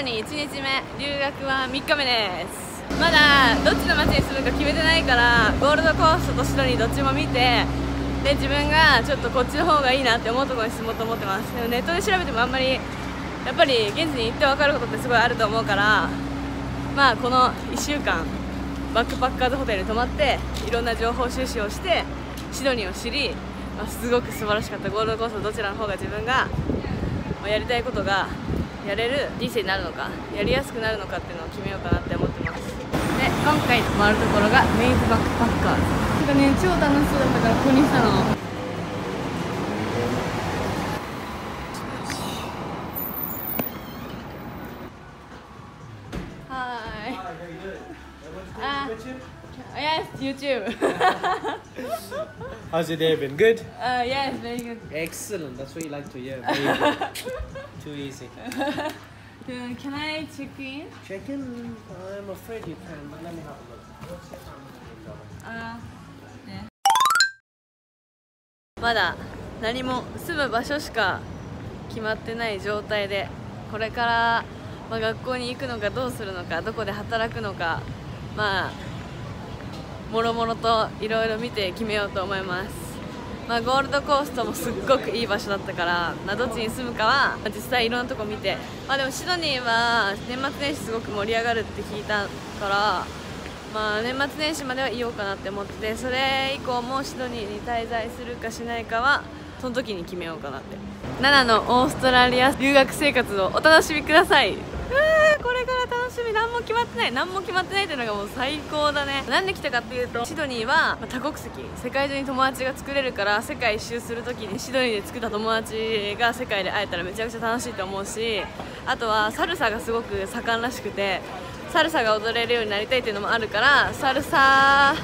らに1日目、留学は3日目です。まだどっちの街にするか決めてないから、ゴールドコーストとシドニーどっちも見て、で自分がちょっとこっちの方がいいなって思うところに住もうと思ってます。でもネットで調べてもあんまりやっぱり現地に行って分かることってすごいあると思うから、まあこの1週間バックパッカーズホテルに泊まっていろんな情報収集をしてシドニーを知り、すごく素晴らしかった。ゴールドコーストどちらの方が自分がやりたいことがやれる人生になるのか、やりやすくなるのかっていうのを決めようかなって思ってます。で今回回るところがメイズバックパッカーズ。なんかね超楽しそうだったからここにしたの。Yes, YouTube. How's your day been? Good? Yes, very good. Excellent, that's what you like to hear. Very good. Too easy. Can I check in? Check in? I'm afraid you can, but let me have a look. What's your time? Yeah. まだ何も住む場所しか決まってない状態で、これからまあ学校に行くのかどうするのか、どこで働くのか、まあもろもろといろいろ見て決めようと思います。まあ、ゴールドコーストもすっごくいい場所だったから、まあ、どっちに住むかは実際いろんなとこ見て、まあ、でもシドニーは年末年始すごく盛り上がるって聞いたから、まあ、年末年始まではいようかなって思ってて、それ以降もシドニーに滞在するかしないかはその時に決めようかなって。7のオーストラリア留学生活をお楽しみください。これから楽しみ、何も決まってないっていうのがもう最高だね。なんで来たかっていうと、シドニーは多国籍、世界中に友達が作れるから、世界一周するときにシドニーで作った友達が世界で会えたらめちゃくちゃ楽しいと思うし、あとはサルサがすごく盛んらしくて、サルサが踊れるようになりたいっていうのもあるから、サルサ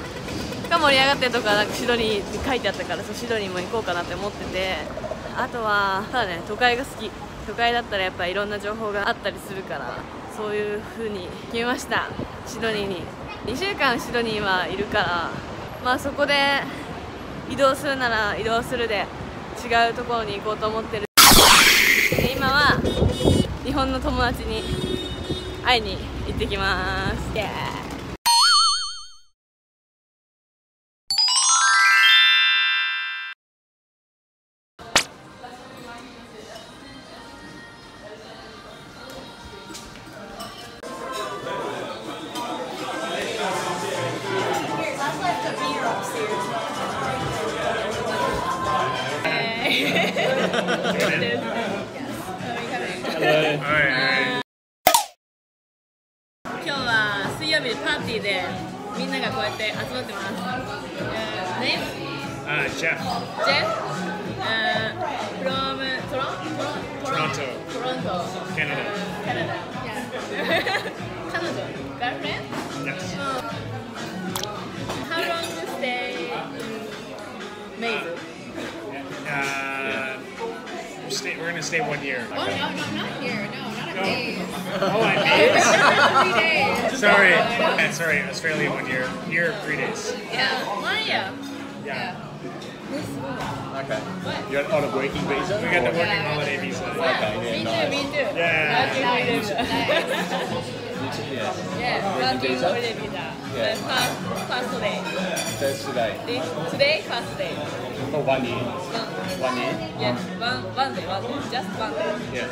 が盛り上がってるとこはなんかシドニーに書いてあったから、そうシドニーも行こうかなって思ってて、あとはただね、都会が好き。都会だったらやっぱりいろんな情報があったりするから、そういう風に決めました。シドニーに2週間シドニーはいるから、まあそこで移動するなら移動するで違うところに行こうと思ってる。で今は日本の友達に会いに行ってきます。イエーイ。今日は水曜日パーティーでみんながこうやって集まってます。ね、Jeff from Toronto, Canada. Canada, girlfriend? Yes. How long you stay in Maize? We're gonna stay 1 year. Oh no, not here. No, not a Maize. Oh, I Maize. 3 days. Sorry, sorry. Australia 1 year. Here 3 days. Yeah, 1 year. Yeah. Okay. What? You're on a working visa. We got the working holiday visa. Okay. Me too. Yeah. Working holiday visa. First day. Today, first day. For 1 year. 1 year? Yes, one day, just 1 day. Yes.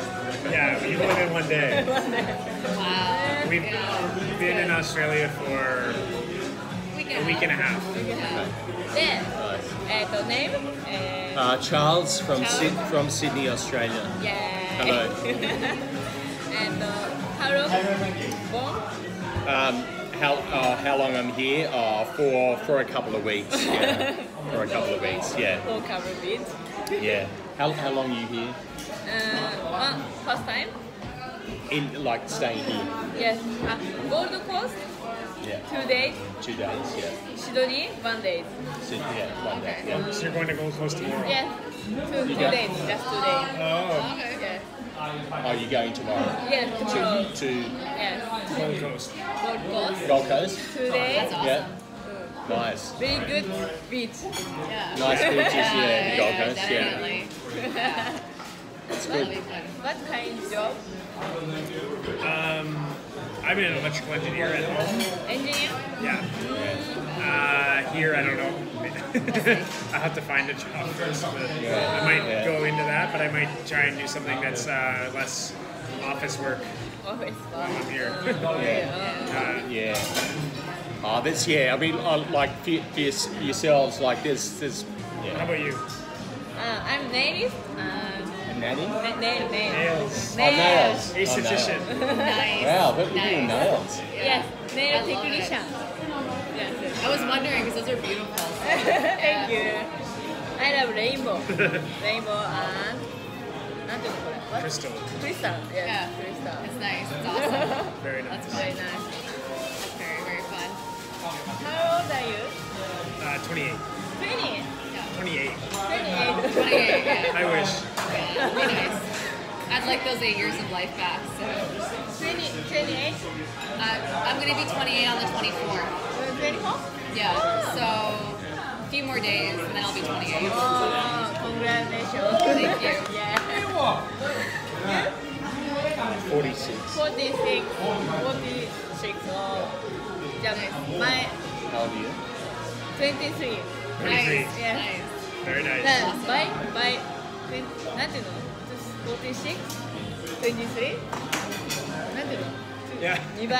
Yeah, we only did 1 day. We've been in Australia for a week and a half. Then, name? Charles from Sydney, Australia. Yeah. Hello. And how long? How long I'm here? For a couple of weeks. Yeah. For a couple of weeks, yeah. For a couple of weeks. Yeah. How long are you here? First time. In like staying here. Yes. Gold Coast. Yeah. 2 days. 2 days. Yeah. Sydney 1 day. Sydney, yeah, 1 day. Okay. Yeah. So you're going to Gold Coast tomorrow? Yes. Two days. Just 2 days. Oh. Okay. Okay. Are you going tomorrow? Yes, tomorrow. Gold Coast. Gold Coast. 2 days. Yeah. Nice. Very good beach. Yeah. Nice beaches, yeah. Gold Coast, yeah. That's good. What kind of job? I'm an electrical engineer at home. Engineer? Yeah. Here, I don't know. I'll have to find a job first. I might go into that, but I might try and do something that's less office work. Office work. Up here. I mean, like for yourselves, like there's. Yeah. How about you? I'm nails. Nanny? Nails. Nails. Esthetician. Oh, nice. Wow, what were you doing nails? Yes, nail technician. Yes. I was wondering because those are beautiful. So, yeah. Thank you. I love rainbow. Rainbow and... What? Crystal. Crystal, yes. Yeah. Crystal. It's nice. It's awesome. Very nice. That's very nice. That's very, very fun. How old are you? 28. 20? Yeah. 28. 28. 28, yeah. I wish. Yeah, very nice. I'd like those 8 years of life back, so... 28? I'm going to be 28 on the 24th. 24? Yeah, so a few more days, and then I'll be 28. Oh, congratulations. Thank you. Yeah. 46. 46. 46. Oh, yeah. How old are you? 23. Nice. Yeah. Nice. Very nice. Awesome. Bye. 46? 23? Yeah. 2倍.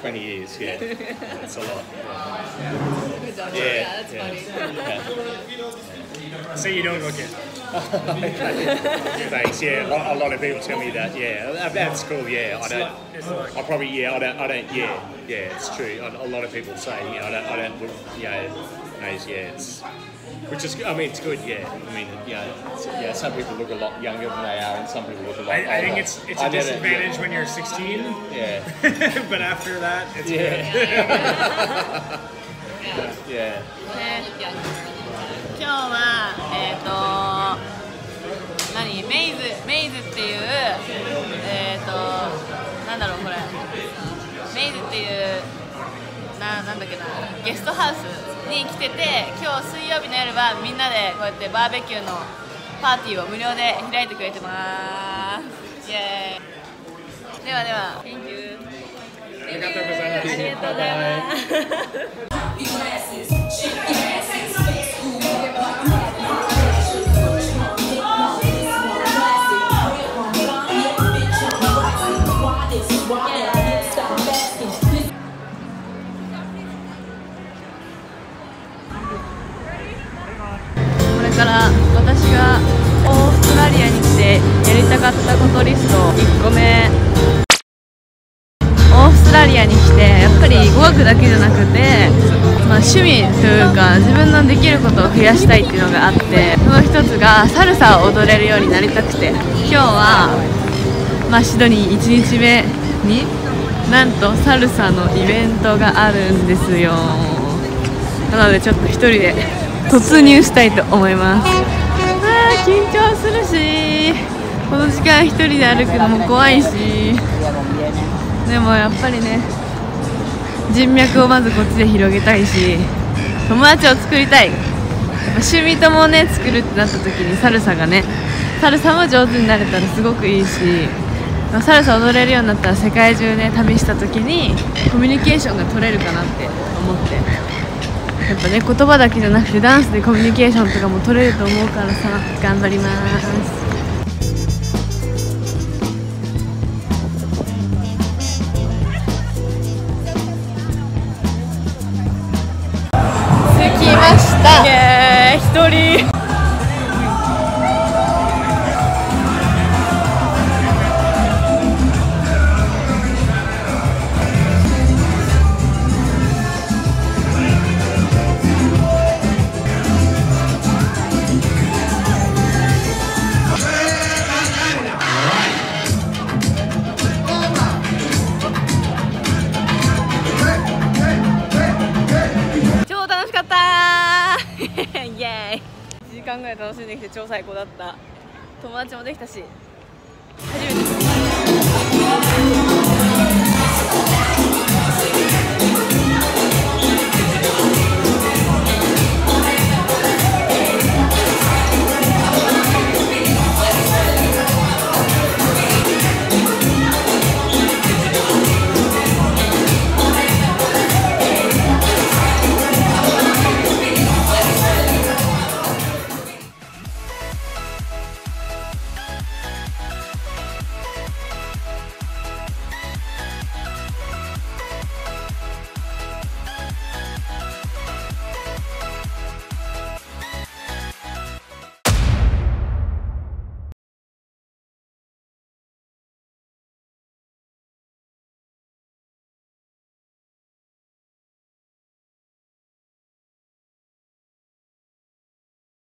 20 years, yeah. That's a lot. Yeah, that's funny. Yeah. So you don't look it. Thanks, yeah. A lot of people tell me that, yeah. That's cool, yeah. I probably, yeah, it's true. A lot of people say, yeah, I don't, which is, I mean, it's good, yeah. I mean, yeah. Some people look a lot younger than they are, and some people look a lot older. I think it's a disadvantage when you're 16. Yeah. But after that, it's good. Yeah. 今日はメイズっていうなんだろうこれメイズっていう。なんだっけなゲストハウスに来てて今日水曜日の夜はみんなでこうやってバーベキューのパーティーを無料で開いてくれてますイエーイでは Thank you ありがとうございますありがとうございますから私がオーストラリアに来てやりたかったことリスト1個目オーストラリアに来てやっぱり語学だけじゃなくて、趣味というか自分のできることを増やしたいっていうのがあってその一つがサルサを踊れるようになりたくて今日は、シドニー1日目になんとサルサのイベントがあるんですよなのでちょっと一人で突入したいと思います緊張するしこの時間一人で歩くのも怖いしでもやっぱりね人脈をまずこっちで広げたいし友達を作りたい趣味ともね作るってなった時にサルサも上手になれたらすごくいいしサルサ踊れるようになったら世界中ね旅した時にコミュニケーションが取れるかなって思って。やっぱね、言葉だけじゃなくてダンスでコミュニケーションとかも取れると思うからさ頑張ります。着きました。イエーイ、一人。1時間ぐらい楽しんできて超最高だった友達もできたし初めて